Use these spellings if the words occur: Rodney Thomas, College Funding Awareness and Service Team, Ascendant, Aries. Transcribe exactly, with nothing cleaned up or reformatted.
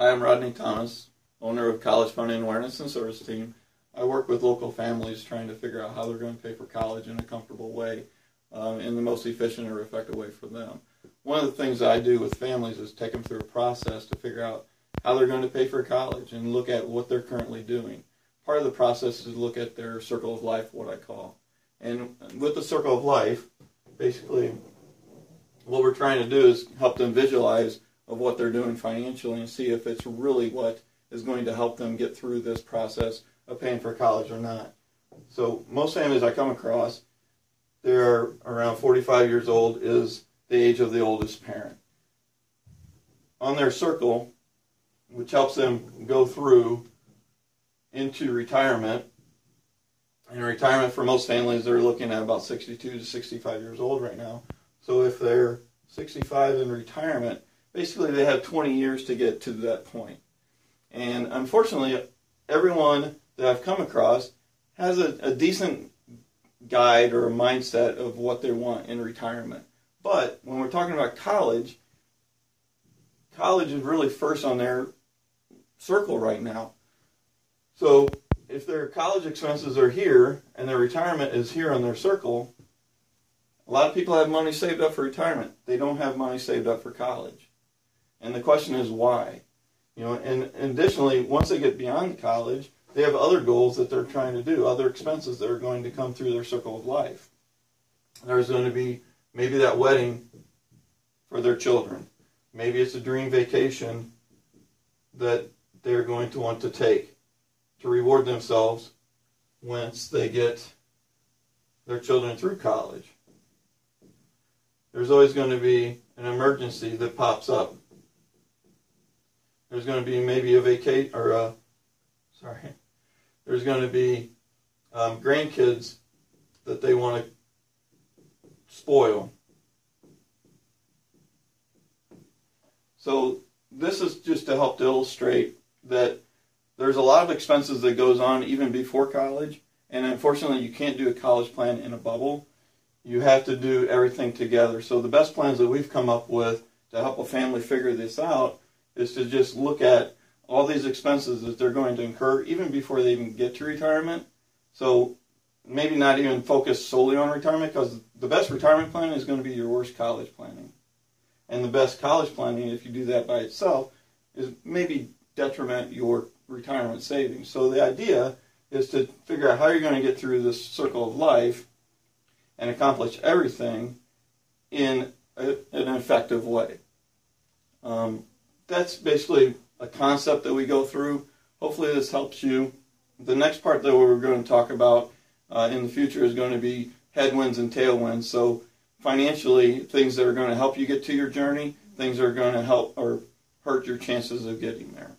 Hi, I'm Rodney Thomas, owner of College Funding Awareness and Service Team. I work with local families trying to figure out how they're going to pay for college in a comfortable way, um, in the most efficient or effective way for them. One of the things I do with families is take them through a process to figure out how they're going to pay for college and look at what they're currently doing. Part of the process is look at their circle of life, what I call. And with the circle of life, basically what we're trying to do is help them visualize of what they're doing financially and see if it's really what is going to help them get through this process of paying for college or not. So most families I come across, they're around forty-five years old, is the age of the oldest parent. On their circle, which helps them go through into retirement, in retirement for most families they're looking at about sixty-two to sixty-five years old right now. So if they're sixty-five in retirement, basically they have twenty years to get to that point. And unfortunately, everyone that I've come across has a, a decent guide or a mindset of what they want in retirement. But when we're talking about college, college is really first on their circle right now. So if their college expenses are here and their retirement is here on their circle, a lot of people have money saved up for retirement. They don't have money saved up for college. And the question is why? You know, and, and additionally, once they get beyond college, they have other goals that they're trying to do, other expenses that are going to come through their circle of life. There's going to be maybe that wedding for their children. Maybe it's a dream vacation that they're going to want to take to reward themselves once they get their children through college. There's always going to be an emergency that pops up. There's going to be maybe a vacation, or a, sorry, there's going to be um, grandkids that they want to spoil. So this is just to help to illustrate that there's a lot of expenses that goes on even before college, and unfortunately you can't do a college plan in a bubble. You have to do everything together. So the best plans that we've come up with to help a family figure this out is to just look at all these expenses that they're going to incur even before they even get to retirement. So maybe not even focus solely on retirement, because the best retirement planning is going to be your worst college planning. And the best college planning, if you do that by itself, is maybe detriment your retirement savings. So the idea is to figure out how you're going to get through this circle of life and accomplish everything in a, an effective way. Um, that's basically a concept that we go through. Hopefully this helps you. The next part that we're going to talk about uh, in the future is going to be headwinds and tailwinds. So financially, things that are going to help you get to your journey, things that are going to help or hurt your chances of getting there.